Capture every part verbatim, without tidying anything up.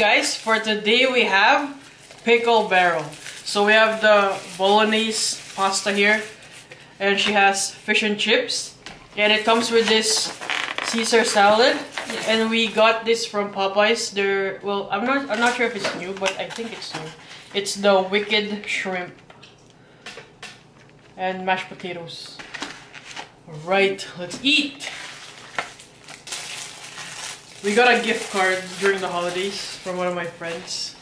guys, for today we have Pickle Barrel. So we have the bolognese pasta here, and she has fish and chips, and it comes with this Caesar salad. And we got this from Popeyes. They're, well, I'm not I'm not sure if it's new, but I think it's new. It's the wicked shrimp and mashed potatoes. Alright, let's eat. We got a gift card during the holidays from one of my friends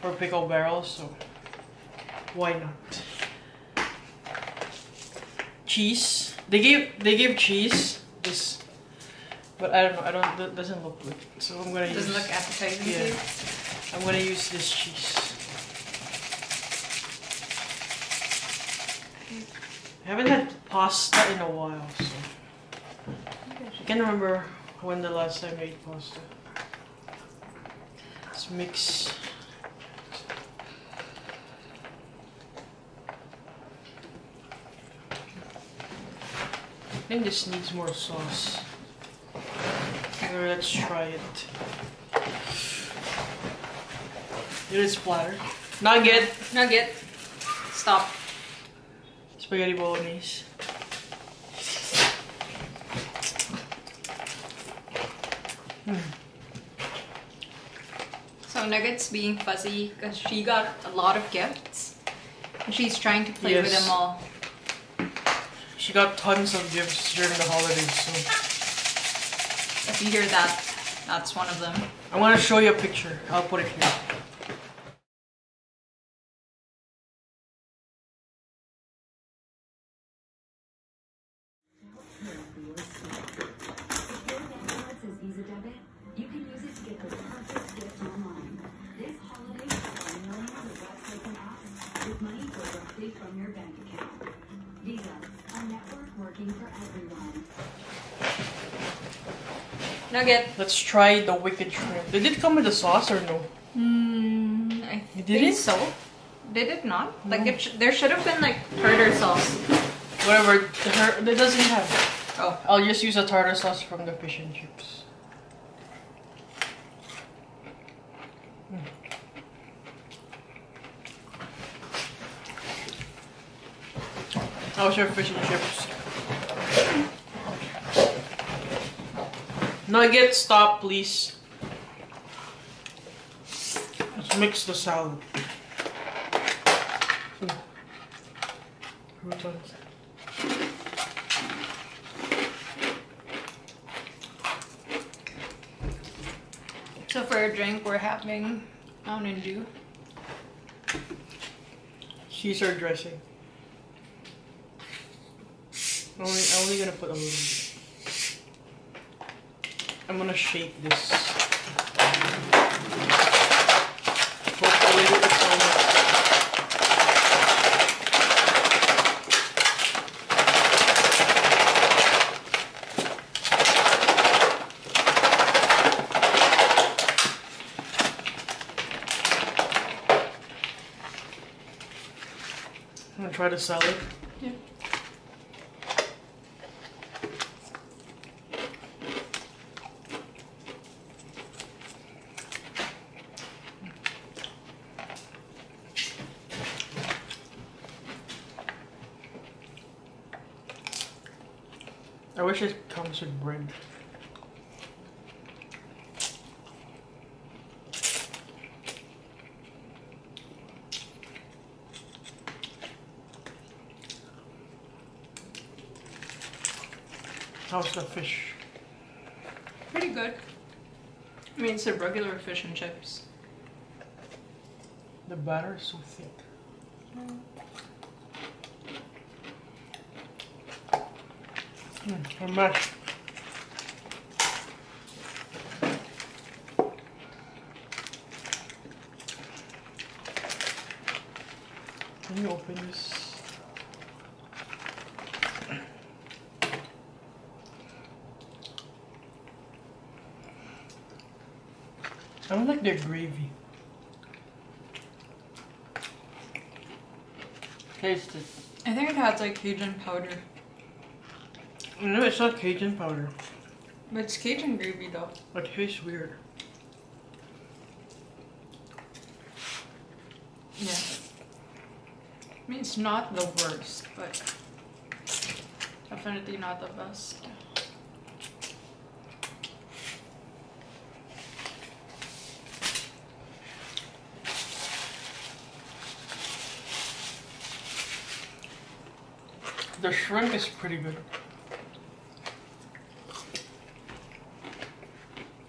for Pickle Barrel, so why not? Cheese. They gave they gave cheese. This. But I don't know, I don't, that doesn't look good. So I'm gonna it doesn't use. Doesn't look appetizing to you? Yeah. I'm gonna use this cheese. I haven't had pasta in a while, so. I can't remember when the last time I ate pasta. Let's mix. I think this needs more sauce. Let's try it. It is platter. Nugget. Nugget. Stop. Spaghetti bolognese. Hmm. So Nugget's being fuzzy because she got a lot of gifts, and she's trying to play yes. with them all. She got tons of gifts during the holidays. So. If you hear that, that's one of them. I want to show you a picture. I'll put it here. Nugget. Let's try the wicked shrimp. Did it come with the sauce or no? Mm, I did think it? so. Did it not? No. Like it sh there should have been like tartar sauce. Whatever. It doesn't have. Oh. I'll just use a tartar sauce from the fish and chips. Mm. How's your fish and chips? Nugget, stop, please. Let's mix the salad. Mm. So for a drink, we're having Anandu. Caesar dressing. I'm only, I'm only gonna put a little bit. I'm gonna shake this. Hopefully it's almost. I'm gonna try the salad. Yeah. I wish it comes with bread. How's the fish? Pretty good. I mean, it's a regular fish and chips. The batter is so thick. Mm. Mm, I'm back. Can you open this? I don't like their gravy. Taste it. I think it has like Cajun powder. No, it's not Cajun powder. But it's Cajun gravy though. It tastes weird. I mean, it's not the worst, but definitely not the best. The shrimp is pretty good.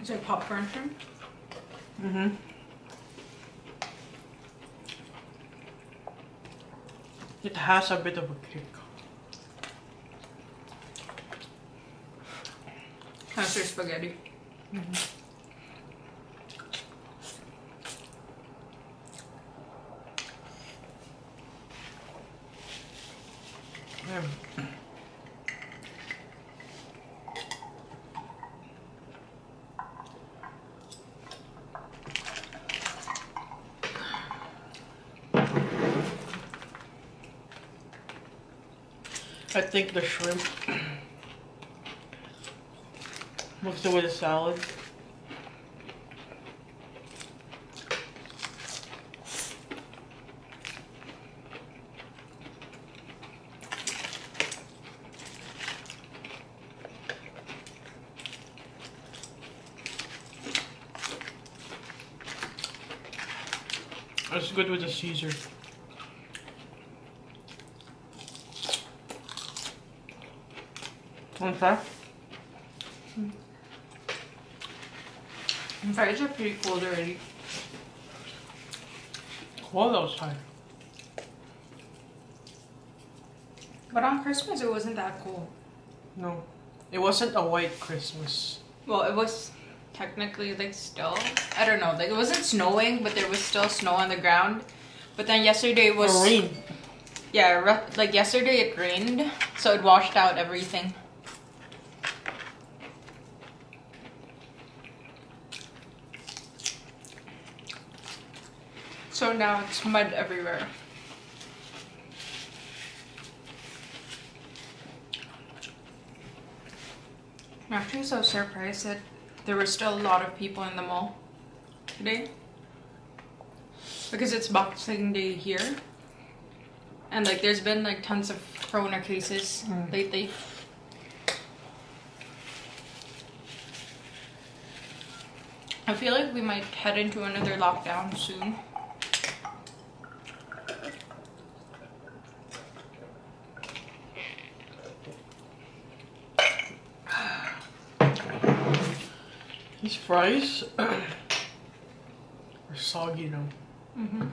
Is it popcorn shrimp? Mm-hmm. It has a bit of a kick. That's your spaghetti. Mm-hmm. I think the shrimp mixed in with the salad is good with the Caesar. In fact, my fries are pretty cold already. Cold outside. But on Christmas, it wasn't that cold. No, it wasn't a white Christmas. Well, it was technically like still, I don't know, like it wasn't snowing, but there was still snow on the ground. But then yesterday it was rain. Yeah, like yesterday it rained, so it washed out everything. So now it's mud everywhere. I'm actually so surprised that there were still a lot of people in the mall today. Because it's Boxing Day here. And like there's been like tons of corona cases mm. lately. I feel like we might head into another lockdown soon. These fries are soggy now. Mm-hmm.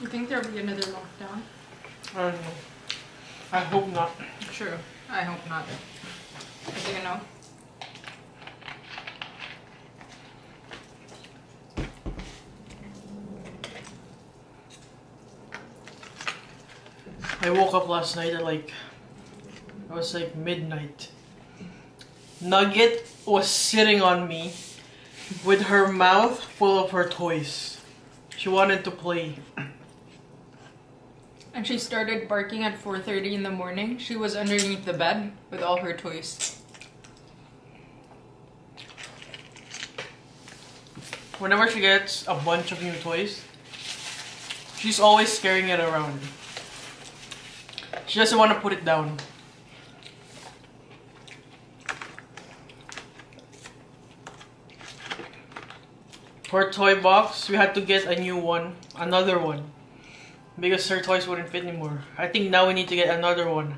You think there'll be another lockdown? I don't know. I hope not. True. I hope not. I think I know. I woke up last night at like, it was like midnight. Nugget was sitting on me with her mouth full of her toys. She wanted to play. And she started barking at four thirty in the morning. She was underneath the bed with all her toys. Whenever she gets a bunch of new toys, she's always carrying it around. She doesn't want to put it down. Her toy box, we had to get a new one, another one, because her toys wouldn't fit anymore. I think now we need to get another one.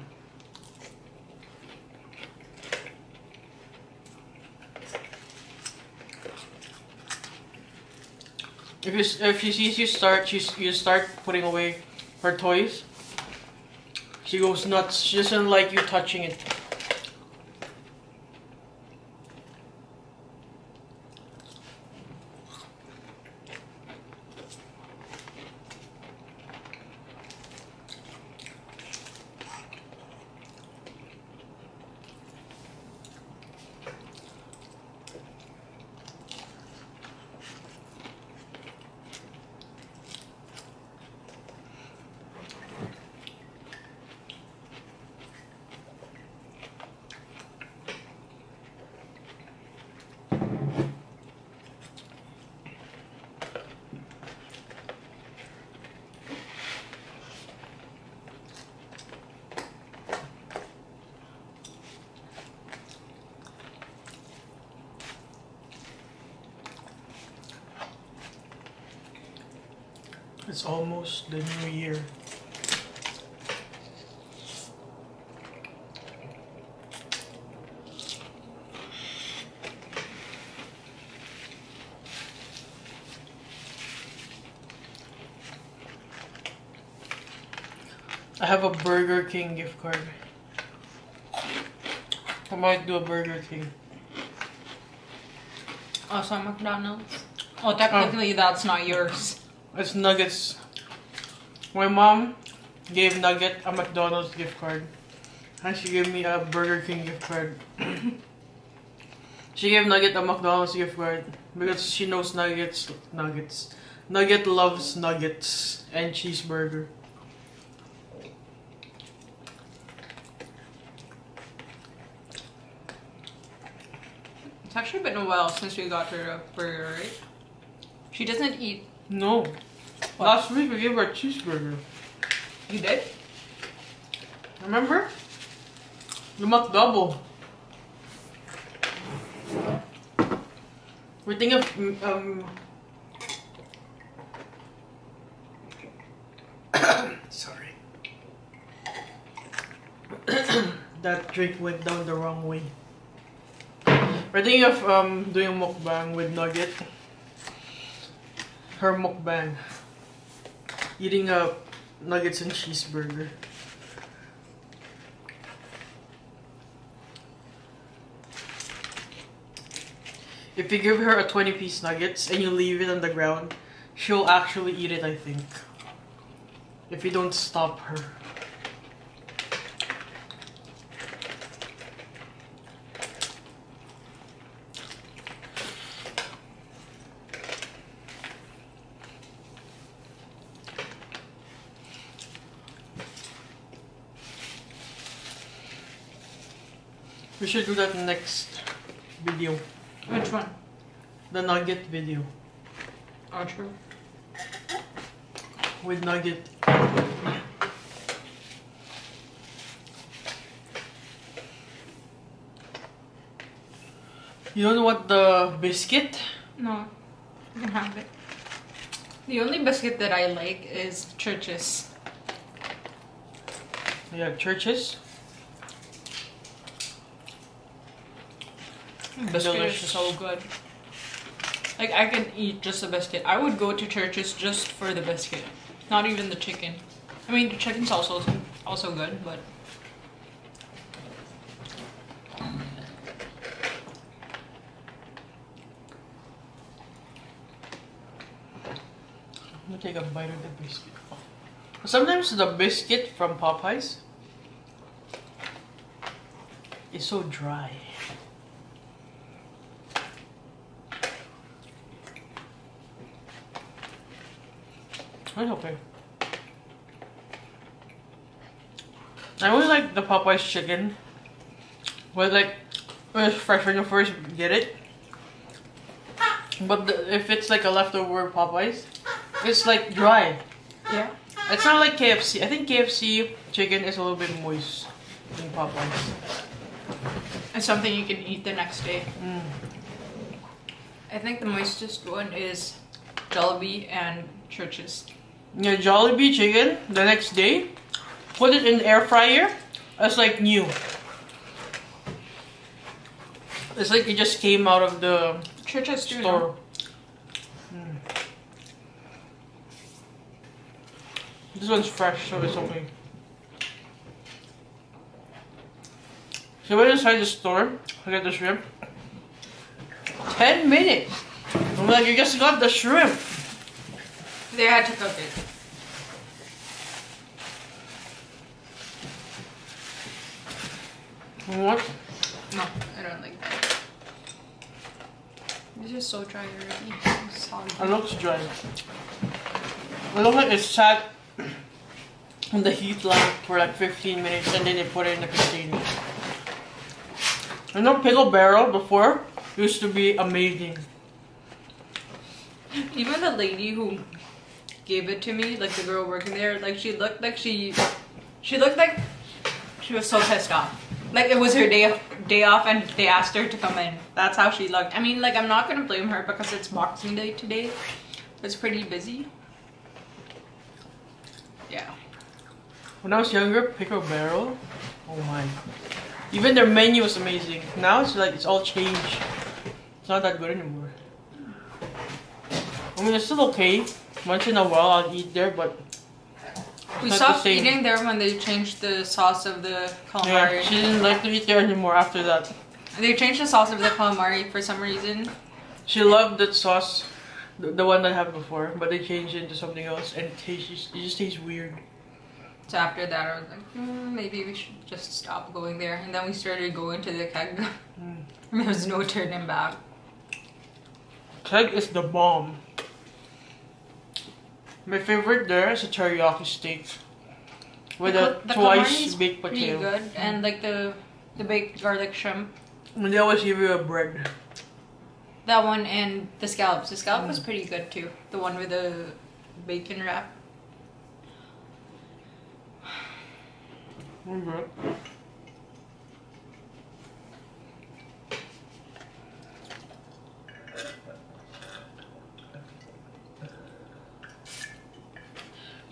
If you, if she sees you start, she, you start putting away her toys, she goes nuts. She doesn't like you touching it. It's almost the new year. I have a Burger King gift card. I might do a Burger King. Also McDonald's. Oh, technically um, that's not yours. It's nuggets. My mom gave Nugget a McDonald's gift card. And she gave me a Burger King gift card. She gave Nugget a McDonald's gift card because she knows Nuggets. Nuggets. Nugget loves nuggets and cheeseburger. It's actually been a while since we got her a burger, right? She doesn't eat. No. What? Last week we gave her a cheeseburger. You did? Remember? The McDouble. We think of um. Sorry. That drink went down the wrong way. We're thinking of um, doing mukbang with Nugget. Her mukbang. Eating uh, nuggets and cheeseburger. If you give her a twenty piece nuggets and you leave it on the ground, she'll actually eat it, I think. If you don't stop her. We should do that next video. Which one? The Nugget video. Oh, true. With Nugget. You don't want the biscuit? No, you can have it. The only biscuit that I like is Churches. Yeah, Churches? Biscuit delicious. Is so good. Like, I can eat just the biscuit. I would go to Churches just for the biscuit. Not even the chicken. I mean, the chicken's also, also good, but... I'm gonna take a bite of the biscuit. Sometimes the biscuit from Popeyes is so dry. It's okay. I always like the Popeyes chicken. But like, it's fresh when you first get it. But the, if it's like a leftover Popeyes, it's like dry. Yeah. It's not like K F C. I think K F C chicken is a little bit moist than Popeyes. It's something you can eat the next day. Mm. I think the moistest one is Jollibee and Churches. Yeah, Jollibee chicken the next day, put it in the air fryer, it's like new. It's like it just came out of the Churches store. Mm. This one's fresh, so it's okay. So we're inside the store, I get the shrimp. ten minutes! I'm like, you just got the shrimp! They had to cook it. What? No, I don't like that. It's just so dry already. It's solid. It looks dry. It looks like it sat in the heat lamp for like fifteen minutes and then they put it in the container. You know, Pickle Barrel before used to be amazing. Even the lady who gave it to me, like the girl working there, like she looked like she, she looked like she was so pissed off. Like it was her day day off and they asked her to come in. That's how she looked. I mean, like I'm not gonna blame her because it's Boxing Day today. It's pretty busy. Yeah. When I was younger, Pickle Barrel, oh my. Even their menu was amazing. Now it's like, it's all changed. It's not that good anymore. I mean, it's still okay. Once in a while I'll eat there, but we stopped the eating there when they changed the sauce of the calamari. Yeah, she didn't like to eat there anymore after that. They changed the sauce of the calamari for some reason. She loved that sauce, the, the one that I had before, but they changed it into something else, and it, tastes, it just tastes weird. So after that, I was like, mm, maybe we should just stop going there. And then we started going to the Keg. Mm. There was no turning back. Keg is the bomb. My favorite there is a teriyaki steak with the, a twice baked potato. Good. And like the the baked garlic shrimp. And they always give you a bread. That one and the scallops. The scallop mm. was pretty good too. The one with the bacon wrap. Mm-hmm.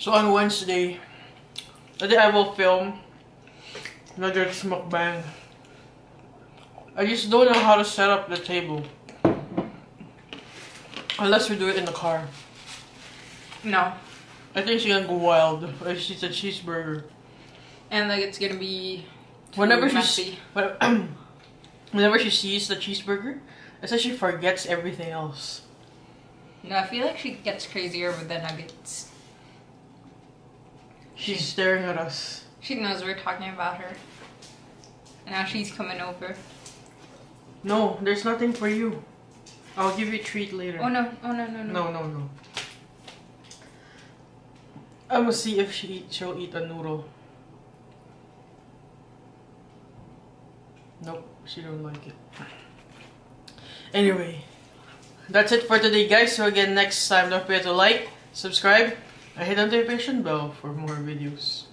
So on Wednesday, I think I will film another mukbang. I just don't know how to set up the table. Unless we do it in the car. No. I think she's gonna go wild. She's a cheeseburger. And like it's gonna be too whenever messy. She whenever she sees the cheeseburger, it's like she forgets everything else. No, I feel like she gets crazier with the nuggets. She's she, staring at us. She knows we're talking about her. And now she's coming over. No, there's nothing for you. I'll give you a treat later. Oh no, oh no, no, no. No, no, no. I will see if she, she'll eat a noodle. Nope, she don't like it. Anyway, that's it for today, guys. So again, next time, don't forget to like, subscribe, and hit the notification bell for more videos.